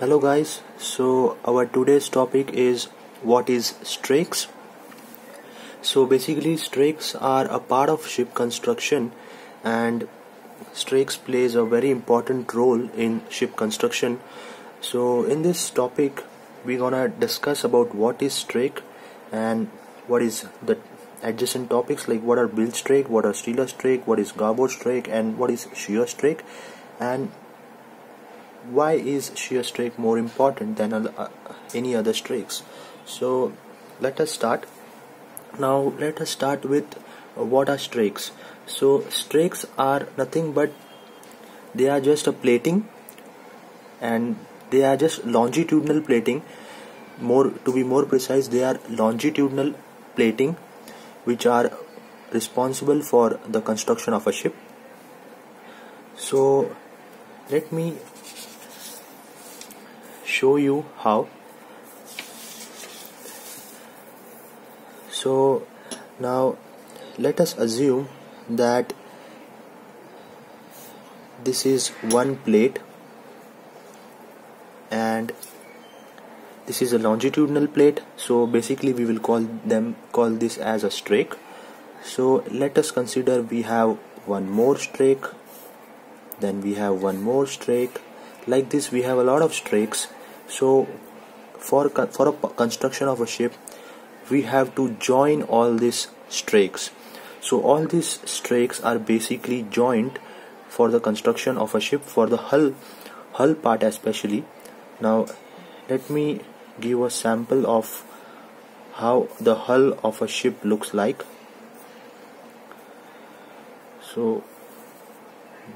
Hello guys, so our today's topic is what is strakes. So basically strakes are a part of ship construction, and strakes plays a very important role in ship construction. So in this topic we're gonna discuss about what is strake and what is the adjacent topics, like what are bilge strake, what are stealer strake, what is garboard strake, and what is shear strake, and why is shear strake more important than any other strakes. So let us start with what are strakes. So strakes are nothing but they are just a plating, and they are just longitudinal plating. To be more precise, they are longitudinal plating which are responsible for the construction of a ship. So let me show you how. So now let us assume that this is one plate and this is a longitudinal plate, so basically we will call this as a strake. So let us consider we have one more strake, then we have one more strake. Like this we have a lot of strakes. So for a construction of a ship we have to join all these strakes. So all these strakes are basically joined for the construction of a ship, for the hull part especially. Now let me give a sample of how the hull of a ship looks like. So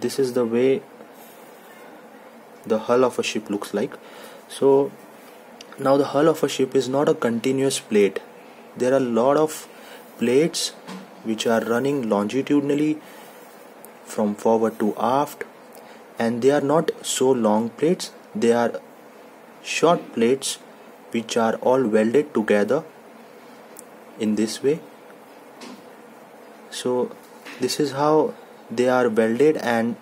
this is the way the hull of a ship looks like. So now the hull of a ship is not a continuous plate. There are a lot of plates which are running longitudinally from forward to aft, and they are not so long plates, they are short plates which are all welded together in this way. So this is how they are welded, and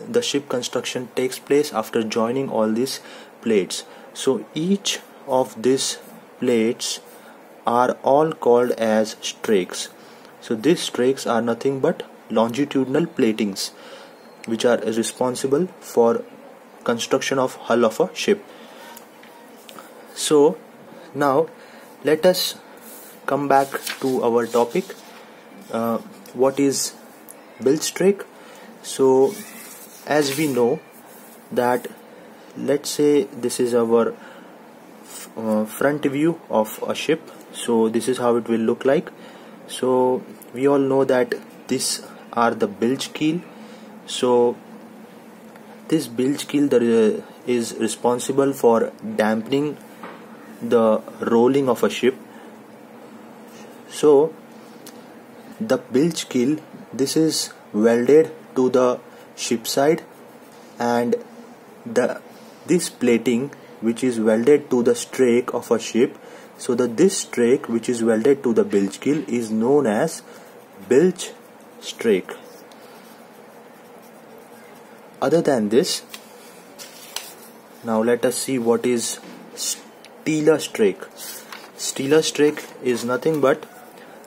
the ship construction takes place after joining all these plates. So each of these plates are all called as strakes. So these strakes are nothing but longitudinal platings which are responsible for construction of hull of a ship. So now let us come back to our topic. What is bilge strake? So as we know that, let's say this is our front view of a ship. So this is how it will look like. So we all know that these are the bilge keel. So this bilge keel is responsible for dampening the rolling of a ship. So the bilge keel, this is welded to the ship side, and this plating which is welded to the strake of a ship, so that this strake which is welded to the bilge keel is known as bilge strake. Other than this, now let us see what is stealer strake. Stealer strake is nothing but,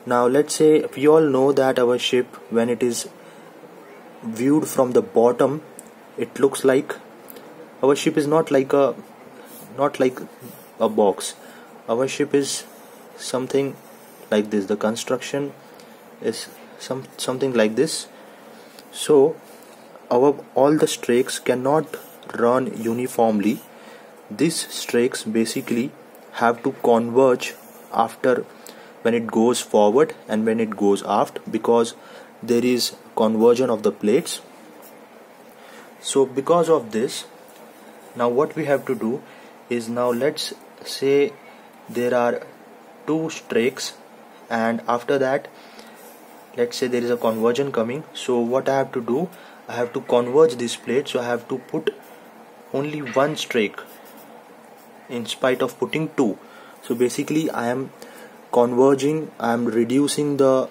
now let's say we all know that our ship, when it is viewed from the bottom, it looks like our ship is not like a box. Our ship is something like this. The construction is something like this. So all the strakes cannot run uniformly. These strakes basically have to converge after, when it goes forward and when it goes aft, because there is conversion of the plates. So because of this, now what we have to do is, now let's say there are two strakes, and after that let's say there is a conversion coming. So what I have to do, I have to converge this plate, so I have to put only one strake in spite of putting two. So basically I am converging, I am reducing the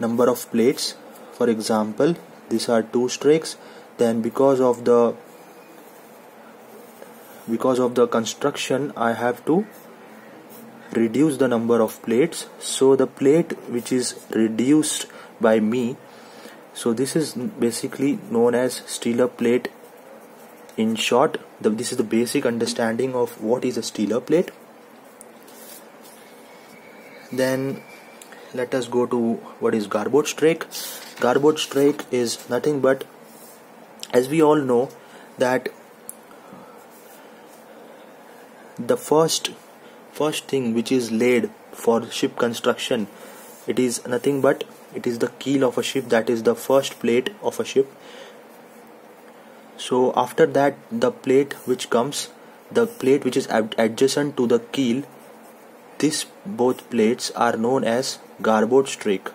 number of plates. For example, these are two strakes, then because of the because of the construction I have to reduce the number of plates. So the plate which is reduced by me, so this is basically known as stealer plate. In short, this is the basic understanding of what is a stealer plate. Then let us go to what is Garboard Strake. Garboard Strake is nothing but, as we all know, that the first thing which is laid for ship construction, it is nothing but it is the keel of a ship, that is the first plate of a ship. So after that, the plate which comes, the plate which is adjacent to the keel, this both plates are known as garboard strake.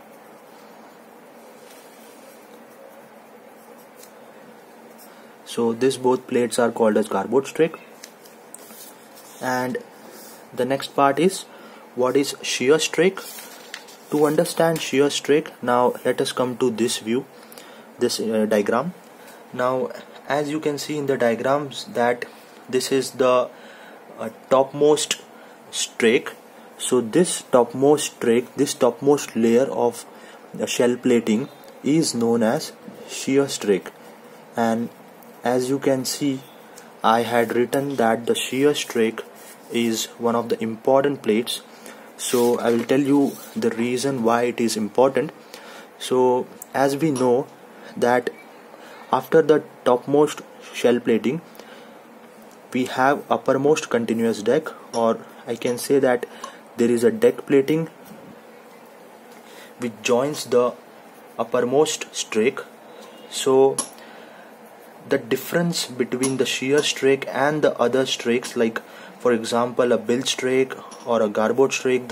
So this both plates are called as garboard strake. And the next part is what is shear strake. To understand shear strake, now let us come to this view, this diagram. Now as you can see in the diagrams, that this is the topmost strake. So this topmost strake, this topmost layer of the shell plating is known as shear strake. And as you can see, I had written that the shear strake is one of the important plates. So I will tell you the reason why it is important. So as we know that after the topmost shell plating, we have uppermost continuous deck, or I can say that there is a deck plating which joins the uppermost strake. So the difference between the shear strake and the other strakes, like for example a bilge strake or a garboard strake,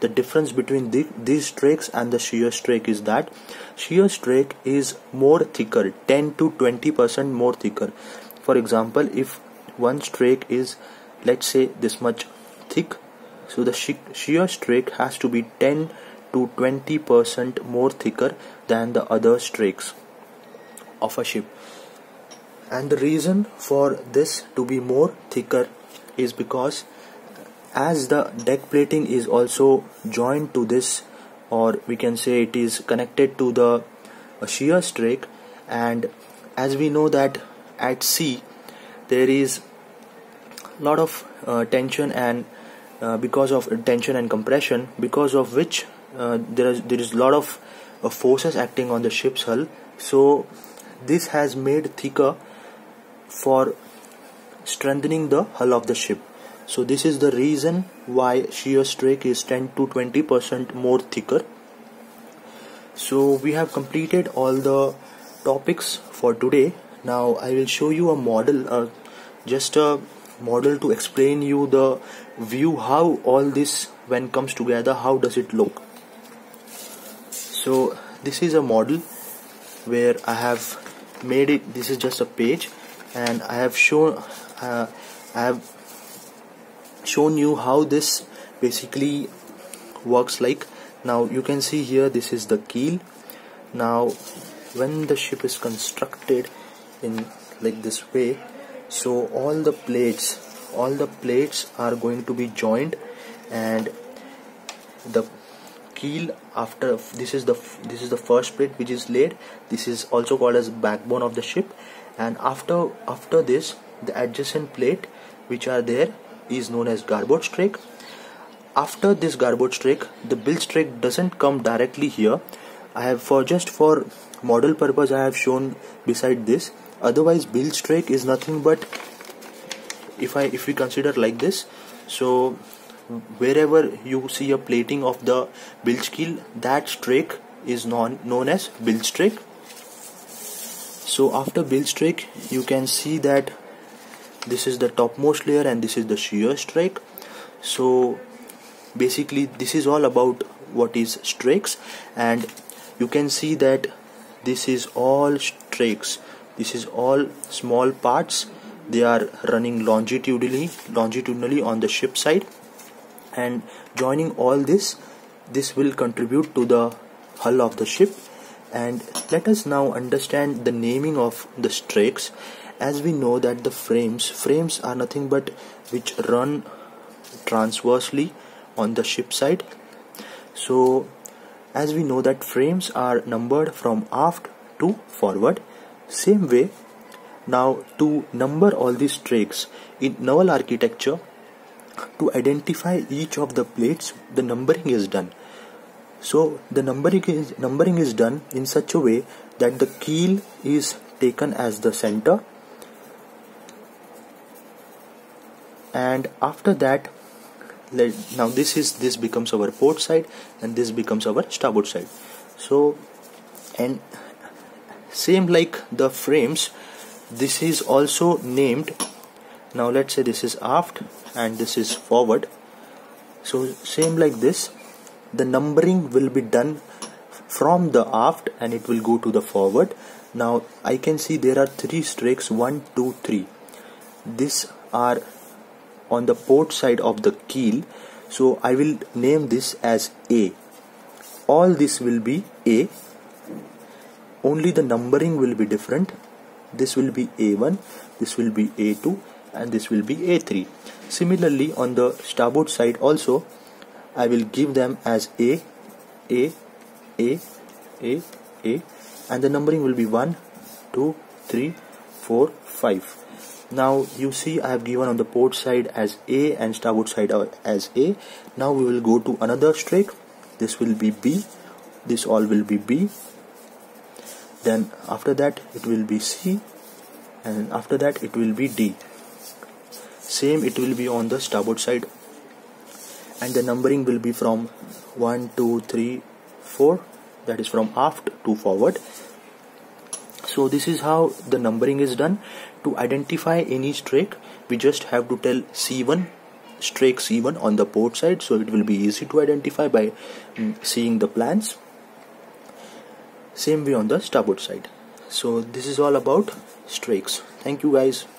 the difference between these strakes and the shear strake is that shear strake is more thicker, 10 to 20% more thicker. For example, if one strake is, let's say, this much thick, so the shear strake has to be 10 to 20% more thicker than the other strakes of a ship. And the reason for this to be more thicker is because as the deck plating is also joined to this, or we can say it is connected to the shear strake, and as we know that at sea there is a lot of tension, and because of tension and compression, because of which there is a lot of forces acting on the ship's hull. So this has made thicker for strengthening the hull of the ship. So this is the reason why shear strake is 10 to 20% more thicker. So we have completed all the topics for today. Now I will show you a model, just a model to explain you the view, how all this when comes together, how does it look. So this is a model where I have made it, this is just a page, and I have shown you how this basically works like. Now you can see here, this is the keel. Now when the ship is constructed in like this way, so all the plates are going to be joined, and the keel, after this is the first plate which is laid, this is also called as backbone of the ship, and after this the adjacent plate which are there is known as garboard strake. After this garboard strake, the bilge strake doesn't come directly here. I have, for model purpose, I have shown beside this. Otherwise bilge strake is nothing but, if we consider like this, so wherever you see a plating of the bilge keel, that strake is known as bilge strake. So after bilge strake, you can see that this is the topmost layer and this is the shear strake. So basically this is all about what is strakes, and you can see that this is all strakes, this is all small parts, they are running longitudinally on the ship side, and joining all this will contribute to the hull of the ship. And let us now understand the naming of the strakes. as we know that the frames are nothing but which run transversely on the ship side. So as we know that frames are numbered from aft to forward, same way now to number all these strakes in naval architecture, to identify each of the plates, the numbering is done. So the numbering is done in such a way that the keel is taken as the center, and after that, now this becomes our port side and this becomes our starboard side. So, and same like the frames, this is also named. Now let's say this is aft and this is forward. So same like this, the numbering will be done from the aft and it will go to the forward. Now I can see there are three strakes, 1, 2, 3. These are on the port side of the keel, so I will name this as A. All this will be A, only the numbering will be different. This will be A1, this will be A2, and this will be A3. Similarly on the starboard side also, I will give them as A, and the numbering will be 1, 2, 3, 4, 5. Now you see I have given on the port side as A and starboard side as A. Now we will go to another strake. This will be B. This all will be B. Then after that it will be C, and after that it will be D. Same it will be on the starboard side, and the numbering will be from 1, 2, 3, 4, that is from aft to forward. So this is how the numbering is done. To identify any strake, we just have to tell C1, strake C1 on the port side, so it will be easy to identify by seeing the plans. Same way on the starboard side. So this is all about strakes. Thank you guys.